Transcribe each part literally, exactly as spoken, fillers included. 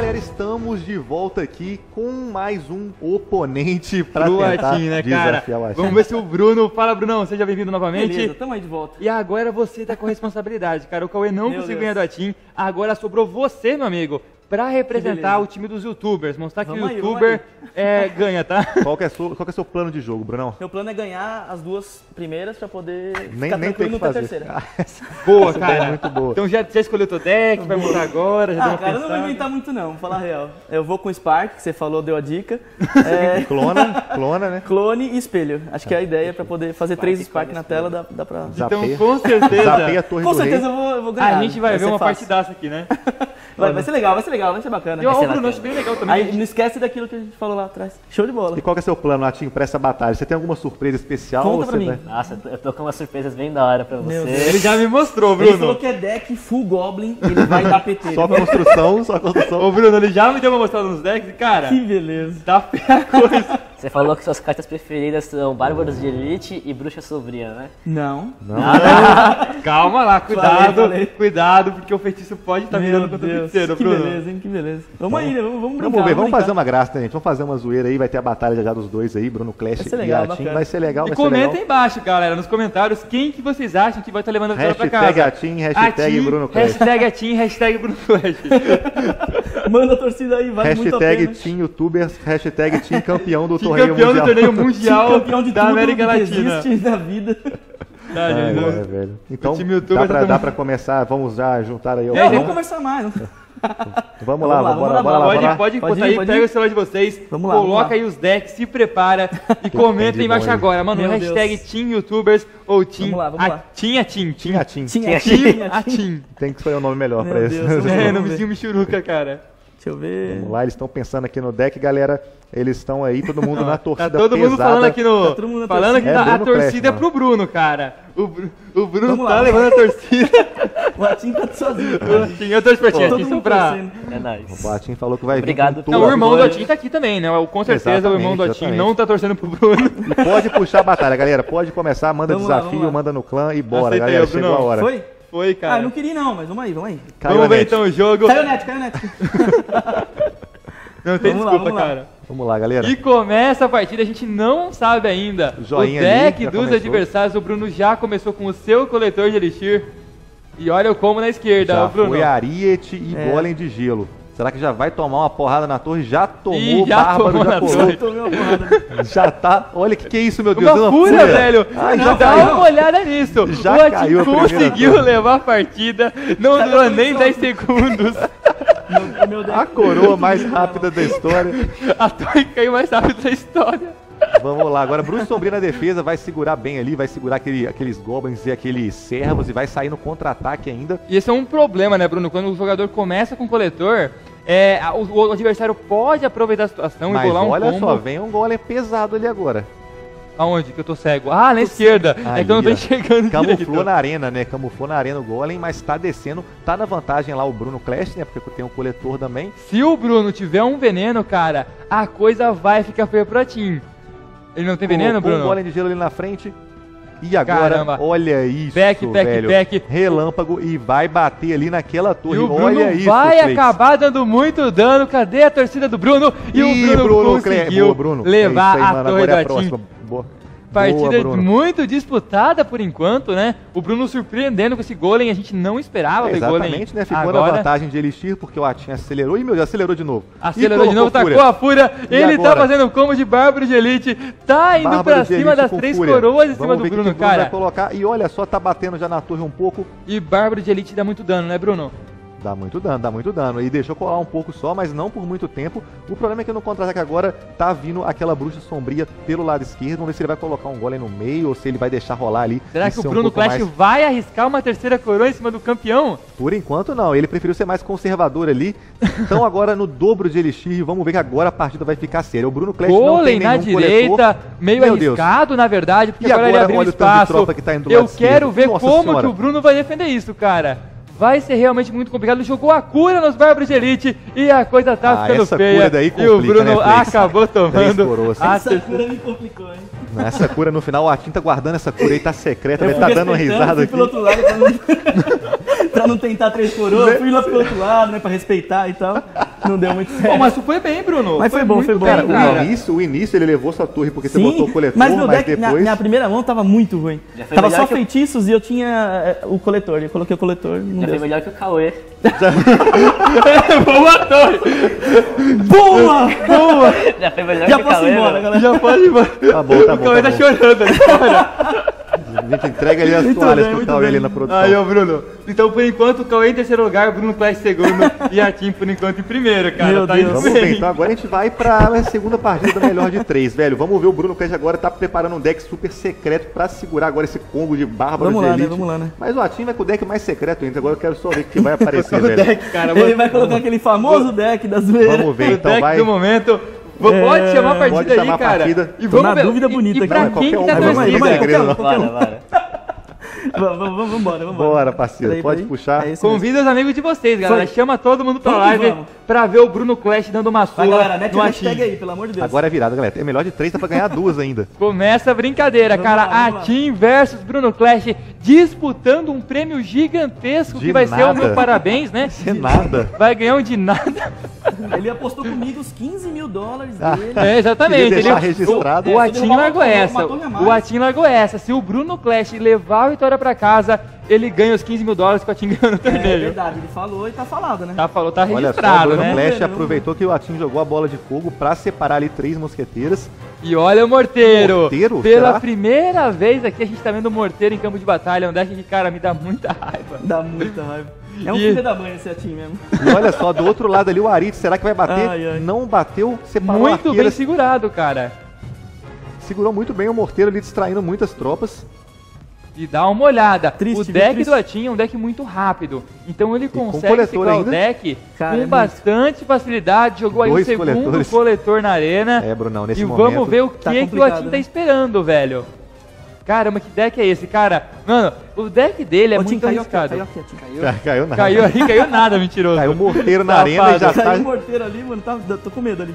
galera, estamos de volta aqui com mais um oponente pra Pro tentar Atchiin, né, desafiar cara? o Atchiin. Vamos ver se o Bruno... Fala, Brunão, seja bem-vindo novamente. Beleza, tamo aí de volta. E agora você tá com responsabilidade, cara. O Cauê não meu conseguiu Deus. ganhar do Atchiin, agora sobrou você, meu amigo, pra representar o time dos youtubers, mostrar que vamos o youtuber aí, é, ganha, tá? Qual que é, seu, qual que é seu plano de jogo, Brunão? Meu plano é ganhar as duas primeiras pra poder nem, ficar nem tranquilo na terceira. Ah, essa... Boa, essa cara. É muito boa. Então já, já escolheu o teu deck, vai montar agora, já ah, deu uma cara, pensada. Eu não vou inventar muito não, vou falar a real. Eu vou com o Spark, que você falou, deu a dica. É... Clona, clona, né? Clone e espelho. Acho que é a ideia pra poder fazer Spark, três Spark na espelho. tela, dá, dá pra... Então, Zapeia. com certeza. Zapeia a torre com do certeza rei. Eu, vou, eu vou ganhar. A gente vai, vai ver uma fácil. partidaça aqui, né? Vai, vai ser legal, vai ser legal. Legal, vai ser bacana. E o Bruno, acho bem legal também. Aí, gente... Não esquece daquilo que a gente falou lá atrás. Show de bola. E qual que é o seu plano, Latinho, pra essa batalha? Você tem alguma surpresa especial? Conta ou pra você mim. Vai... Nossa, eu tô com umas surpresas bem da hora pra você. Ele já me mostrou, Bruno. Ele falou que é deck full Goblin, ele vai dar P T. Só construção, só construção. Ô, Bruno, ele já me deu uma mostrada nos decks, cara. Que beleza. Tá feia coisa. Você falou que suas cartas preferidas são Bárbaros de Elite e Bruxa Sombria, né? Não. Não. não. Calma lá, cuidado, falei, falei. cuidado, porque o feitiço pode estar tá virando contra o feiticeiro, Bruno. Que beleza, hein, que beleza. Vamos então, aí, né? Vamos, vamos brincar. Vamos ver, vamos fazer uma graça, né, gente? Vamos fazer uma zoeira aí, vai ter a batalha já dos dois aí, Bruno Clash e Atchiin. Vai ser legal, vai e ser legal. E comenta embaixo, galera, nos comentários, quem que vocês acham que vai estar tá levando a vitória pra casa. Hashtag Atchiin, hashtag Bruno Clash. Hashtag Atchiin, hashtag Bruno Clash. Manda a torcida aí, vai muito a pena. Hashtag Team YouTubers, hashtag Team Campeão do Team Torneio Mundial. Campeão do Torneio Mundial da América Latina. Da vida. Tá, ah, é, é, velho. Então, dá pra, dá pra começar, vamos já juntar aí. É, vamos vamos conversar mais. Vamos, vamos lá, vamos lá, bora lá. Pode, lá. pode, pode, ir, aí, pode pega ir. o celular de vocês, vamos lá, coloca vamos aí lá. os decks, se prepara e comenta embaixo agora. Mano, Meu hashtag Deus. Team YouTubers ou Team Atchiin Atchiin. Team Atchiin. Team Atchiin. Tem que escolher um nome melhor pra isso. É, nomezinho Michuruca, cara. Deixa eu ver. Vamos lá, eles estão pensando aqui no deck, galera. Eles estão aí, todo mundo na torcida. Tá todo mundo pesada. falando aqui no. Tá todo mundo falando torcida. que é, a Bruno torcida Clash, é pro Bruno, cara. O, o Bruno Vamos tá lá. levando a torcida. O Atchiin tá sozinho. O Atchiin, eu torço pra ti, Atchiin pra. É nóis. O Atchiin falou que vai Obrigado. vir. Obrigado, O irmão do Atchiin tá aqui também, né? Com certeza exatamente, o irmão do Atchiin não tá torcendo pro Bruno. E pode puxar a batalha, galera. Pode começar, manda vamos desafio, lá, lá. manda no clã e bora, Aceitei, galera. Chegou a hora. Foi? Foi, cara. Ah, eu não queria não, mas vamos aí, vamos aí. Caiu vamos ver então o jogo. Caiu o net, caiu o net. Não tem vamos desculpa, lá, vamos cara. Lá. Vamos lá, galera. E começa a partida, a gente não sabe ainda. Joinha o deck dos começou. adversários, o Bruno já começou com o seu coletor de elixir. E olha o combo na esquerda, já o Bruno. Foi Ariete e é. Golem de Gelo. Será que já vai tomar uma porrada na torre? Já tomou, já Bárbaro tomou já colou. Já tomou uma porrada. Já tá... Olha, que que é isso, meu Deus? Uma fúria, fúria, velho. Ai, já dá caiu. uma olhada nisso. Já o Atchiin conseguiu levar a partida. Não já durou nem dez segundos. Meu, meu Deus. A coroa mais rápida da história. A torre caiu mais rápido da história. Vamos lá, agora Bruxa Sombria na defesa, vai segurar bem ali, vai segurar aquele, aqueles goblins e aqueles servos e vai sair no contra-ataque ainda. E esse é um problema, né, Bruno? Quando o jogador começa com o coletor, é, o, o adversário pode aproveitar a situação Mas e rolar um olha combo. Olha só, vem um golem pesado ali agora. Aonde que eu tô cego? Ah, na esquerda. Aí, é que eu não tô enxergando Camuflou direito. na arena, né? Camuflou na arena o golem, mas tá descendo. Tá na vantagem lá o Bruno Clash, né? Porque tem o coletor também. Se o Bruno tiver um veneno, cara, a coisa vai ficar feia pro Atchiin. Ele não tem veneno, Bruno? O golem de gelo ali na frente. E agora, Caramba. olha isso, back, back, velho. Back. Relâmpago e vai bater ali naquela torre. E o Bruno olha isso, vai Flakes. acabar dando muito dano. Cadê a torcida do Bruno? E, e o Bruno, Bruno conseguiu Boa, Bruno. levar é aí, a torre é do Atchiin. Partida Boa, muito disputada por enquanto, né? O Bruno surpreendendo com esse golem, a gente não esperava é, ver golem. Exatamente, né? Ficou agora... na vantagem de Elixir, porque o Atchiin acelerou. E meu Deus, acelerou de novo. Acelerou de novo, tacou a fúria. E ele agora? tá fazendo combo de Bárbaro de Elite. Tá indo Bárbaro pra cima das três fúria. coroas em Vamos cima do Bruno, que que Bruno cara. Vai colocar. E olha só, tá batendo já na torre um pouco. E Bárbaro de Elite dá muito dano, né, Bruno? Dá muito dano, dá muito dano. E deixou colar um pouco só, mas não por muito tempo. O problema é que no contra-ataque agora tá vindo aquela Bruxa Sombria pelo lado esquerdo. Vamos ver se ele vai colocar um golem no meio ou se ele vai deixar rolar ali. Será que o Bruno Clash vai arriscar uma terceira coroa em cima do campeão? Por enquanto não, ele preferiu ser mais conservador ali. Então agora no dobro de elixir, vamos ver que agora a partida vai ficar séria. O Bruno Clash não tem nenhum coletor. Golem na direita, meio arriscado na verdade, porque agora ele abriu espaço. Eu quero ver como que o Bruno vai defender isso, cara. Vai ser realmente muito complicado. Ele jogou a cura nos Bárbaros de Elite e a coisa tá ah, ficando essa feia. Cura daí complica, e o Bruno né, acabou tomando. Essa ter... cura me complicou, hein? Essa cura no final, o Atchiin tá guardando essa cura aí, tá secreta. Eu ele tá dando risada aqui. Pelo outro lado, tá... pra não tentar três por um, eu fui lá pro outro lado, né, pra respeitar e tal. Não deu muito certo. Bom, mas tu foi bem, Bruno. Mas foi, foi bom, foi bom. Cara, cara. O, início, o início ele levou sua torre porque sim, você botou o coletor, mas, meu deck, mas depois... Na, na primeira mão tava muito ruim. Tava só feitiços eu... e eu tinha o coletor, eu coloquei o coletor. Não Já deu. Foi melhor que o Cauê. Boa torre! Boa! Boa! Já foi melhor Já que o Cauê. Embora, galera. Já pode ir embora. Tá bom, tá bom. O Cauê tá, tá chorando ali. A gente entrega ali as muito toalhas bem, pro Cauê ali na produção. Aí, ô Bruno. Então, por enquanto, o Cauê em terceiro lugar, Bruno Clash em segundo e Atchiin, por enquanto, em primeiro, cara. Meu tá Deus. Vamos bem. Ver, então agora a gente vai pra segunda partida melhor de três, velho. Vamos ver, o Bruno Clash agora tá preparando um deck super secreto pra segurar agora esse combo de Bárbaros de Elite. Vamos lá, né? Vamos lá, né? Mas o Atchiin vai com o deck mais secreto ainda, agora eu quero só ver o que vai aparecer, o velho. Deck, cara, ele vai colocar aquele famoso deck das vezes. Vamos ver, então vai. O deck do momento... Pode é, chamar a partida chamar aí, cara. Partida. E vamos ver. Dúvida bonita e, e pra aqui. Quem que tá torcendo? Vamos embora, vamos embora, parceiro. Peraí, pode peraí. Puxar. É convida os amigos de vocês, galera. Só... Chama todo mundo pra vamos live vamos. pra ver o Bruno Clash dando uma sua. Vai, galera, mete o hashtag aí, pelo amor de Deus. Agora é virada, galera. É melhor de três, dá pra ganhar duas ainda. Começa a brincadeira, vamos cara. Lá, Atchiin versus Bruno Clash disputando um prêmio gigantesco de que vai nada. Ser o meu parabéns, né? De nada. Vai ganhar um de nada. Ele apostou comigo os quinze mil dólares dele. É, exatamente. Ele registrado. O, o Atchiin largou essa. O Atchiin largou essa. Se o Bruno Clash levar a vitória pra casa, ele ganha os quinze mil dólares que o Atchiin ganhou no torneio. É verdade, ele falou e tá falado, né? Tá, falou, tá registrado, olha só, né? O Bruno Clash aproveitou que o Atchiin jogou a bola de fogo pra separar ali três mosqueteiras. E olha o Morteiro. Morteiro? Pela será? Primeira vez aqui a gente tá vendo o Morteiro em campo de batalha. Um deck que, cara, me dá muita raiva. Dá muita raiva. É um e... filho da mãe esse Atchiin mesmo. E olha só, do outro lado ali o Ariete, será que vai bater? Ai, ai. Não bateu, separou a arqueira. Muito bem segurado, cara. Segurou muito bem o Morteiro ali, distraindo muitas tropas. E dá uma olhada. Triste, o deck triste. do Atchiin é um deck muito rápido. Então ele consegue segurar o deck cara, com é bastante muito... facilidade. Jogou Dois aí o segundo coletores. coletor na arena. É, Brunão, nesse e momento. E vamos ver o que, tá que, que o Atchiin né? tá esperando, velho. Caramba, que deck é esse, cara? Mano, o deck dele é Ô, muito caiu, arriscado. Caiu, caiu, caiu, caiu. caiu nada. Caiu aí, caiu nada, mentiroso. Caiu o Morteiro na arena e já tá... Caiu o Morteiro ali, mano, tá, tô com medo ali.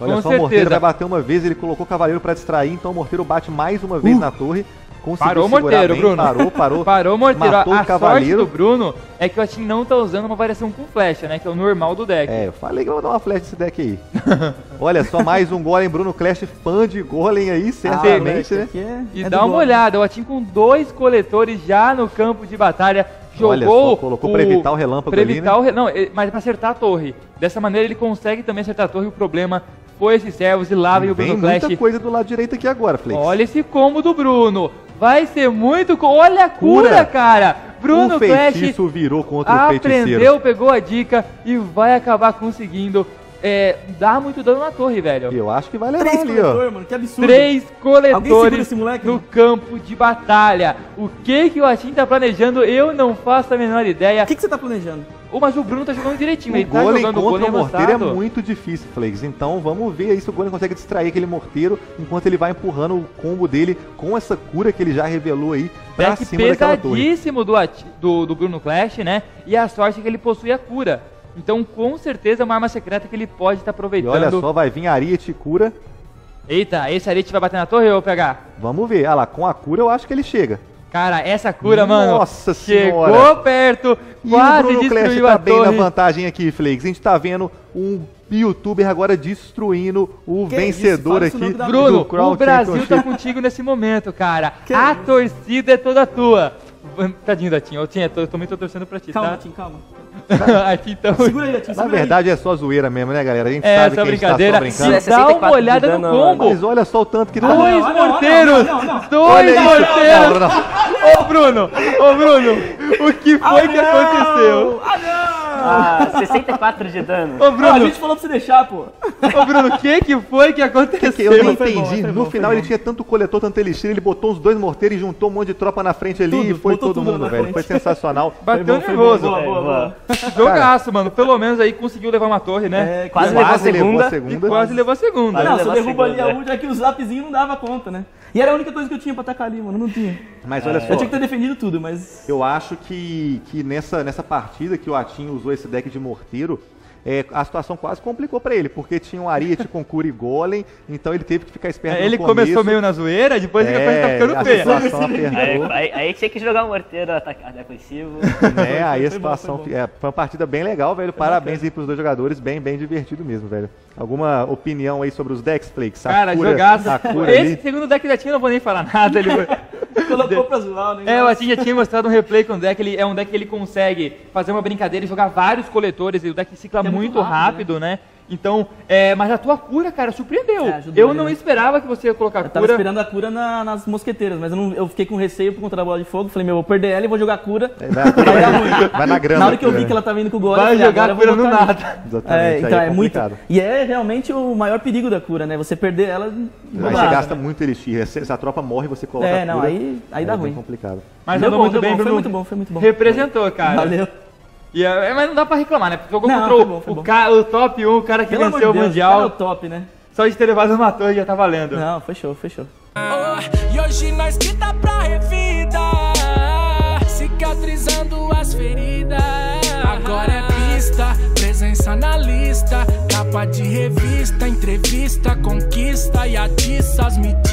Olha com só, certeza. O Morteiro vai bater uma vez, ele colocou o Cavaleiro pra distrair, então o Morteiro bate mais uma vez uh. na torre. Conseguiu parou o Morteiro, bem, Bruno. Parou, parou. Parou o Morteiro. Matou a o Cavaleiro. Sorte do Bruno é que o Atchiin não tá usando uma variação com flecha, né? Que é o normal do deck. É, eu falei que eu vou dar uma flecha nesse deck aí. Olha só, mais um Golem. Bruno Clash, fã de Golem aí, certamente, ah, né? É, e é dá uma Golem. olhada, o Atchiin com dois coletores já no campo de batalha. Jogou Olha só, colocou o... pra evitar o relâmpago pra evitar ali, né? o re... Não, mas pra acertar a torre. Dessa maneira ele consegue também acertar a torre. O problema... Foi esses servos e lá vem o Bruno Clash. Tem muita coisa do lado direito aqui agora, Flakes. Olha esse combo do Bruno. Vai ser muito... Olha a cura, cura. cara. Bruno Clash... O feitiço virou contra o feiticeiro. Aprendeu, pegou a dica e vai acabar conseguindo... É, dá muito dano na torre, velho. Eu acho que vai levar Três ali, coletor, ó. Mano, que absurdo. Três coletores moleque, no né? campo de batalha. O que que o Atchiin tá planejando? Eu não faço a menor ideia. O que que você tá planejando? Oh, mas o Bruno tá jogando direitinho. O ele Golem tá jogando contra o Morteiro é muito difícil, Flakes. Então vamos ver aí se o Golem consegue distrair aquele Morteiro enquanto ele vai empurrando o combo dele com essa cura que ele já revelou aí pra Deck cima daquela torre. Pesadíssimo do, do, do Bruno Clash, né? E a sorte é que ele possui a cura. Então, com certeza, é uma arma secreta que ele pode estar tá aproveitando. E olha só, vai vir Ariete e cura. Eita, esse Ariete vai bater na torre ou pegar? Vamos ver. Ah lá, com a cura eu acho que ele chega. Cara, essa cura, Nossa mano, senhora. chegou perto, e quase destruiu a torre. E o Bruno Clash tá bem na vantagem aqui, Flakes. A gente tá vendo um youtuber agora destruindo o que vencedor isso? aqui do Bruno, do o Brasil tá contigo nesse momento, cara. Que a é? torcida é toda tua. Tadinho da Tinha, eu, tinha, eu também tô torcendo pra ti, calma, tá? Tim, calma, calma. Aqui, então... Segura aí, Tim, Na verdade aí. é só zoeira mesmo, né, galera? A gente é, sabe que a gente tá só brincando. Se dá uma olhada dano, no combo. Mas olha só o tanto que... Dois olha, morteiros! Olha, olha, olha. Dois morteiros! Ô, oh, Bruno! Ô, oh, Bruno! O que foi ah, que aconteceu? Ah, não! Ah, sessenta e quatro de dano. Ô, Bruno, ah, a gente falou pra você deixar, pô. Ô, Bruno, o que que foi que aconteceu? Que que eu não entendi. Bom, no bom, final ele bom. tinha tanto coletor, tanto elixir, ele botou os dois morteiros e juntou um monte de tropa na frente ali tudo, e foi todo mundo, velho. Foi sensacional. Bateu foi nervoso. Boa, boa, boa. Jogaço, mano. Pelo menos aí conseguiu levar uma torre, né? É, quase, quase levou a segunda. Levou a segunda. E quase levou a segunda. Não, se eu derrubo ali a última, é que o zapzinho não dava conta, né? E era a única coisa que eu tinha pra atacar ali, mano. Não tinha. Mas olha é. só. Eu tinha que ter defendido tudo, mas... Eu acho que, que nessa, nessa partida que o Atchiin usou esse deck de Morteiro, é, a situação quase complicou para ele, porque tinha um Ariete com cura e golem, então ele teve que ficar esperto é, Ele no começo. começou meio na zoeira, depois é, a coisa tá ficando feia. Aí, aí, aí tinha que jogar um morteiro defensivo. É, aí a situação... Foi, bom, foi, bom. É, foi uma partida bem legal, velho. Foi Parabéns bacana. aí pros dois jogadores, bem, bem divertido mesmo, velho. Alguma opinião aí sobre os decks, Flakes? Cara, jogaço. Esse segundo deck da Atchiin eu não vou nem falar nada. Ele colocou pra zoar, né? É, o Atchiin já tinha mostrado um replay com o deck. Ele, é um deck que ele consegue fazer uma brincadeira e jogar vários coletores. E o deck cicla é muito, muito rápido, rápido, né? né? Então, é, mas a tua cura, cara, surpreendeu. É, eu não esperava que você ia colocar a cura. Eu tava esperando a cura na, nas mosqueteiras, mas eu, não, eu fiquei com receio por conta da bola de fogo. Falei, meu, vou perder ela e vou jogar a cura. É, vai, vai, vai, vai na grana. Na hora que eu vi que ela tava indo com o golem, vai jogar a cura no nada. É, então, é, é muito. E é realmente o maior perigo da cura, né? Você perder ela. Aí você gasta muito elixir. Se a tropa morre, você coloca é, a cura. É, não, aí, aí, aí dá ruim. Complicado. Mas andou muito bem, Bruno. Foi muito bom, foi muito bom. Representou, cara. Valeu. E é, mas não dá pra reclamar, né? Porque jogou não, contra bom, o, ca, o top um, o cara que Pelo venceu Deus, o Mundial. É o top, né? Só de ter levado uma torre já tá valendo. Não, foi show, foi show. E hoje nós grita pra revida, cicatrizando as feridas. Agora é pista, presença na lista, capa de revista, entrevista, conquista e atiça as medidas.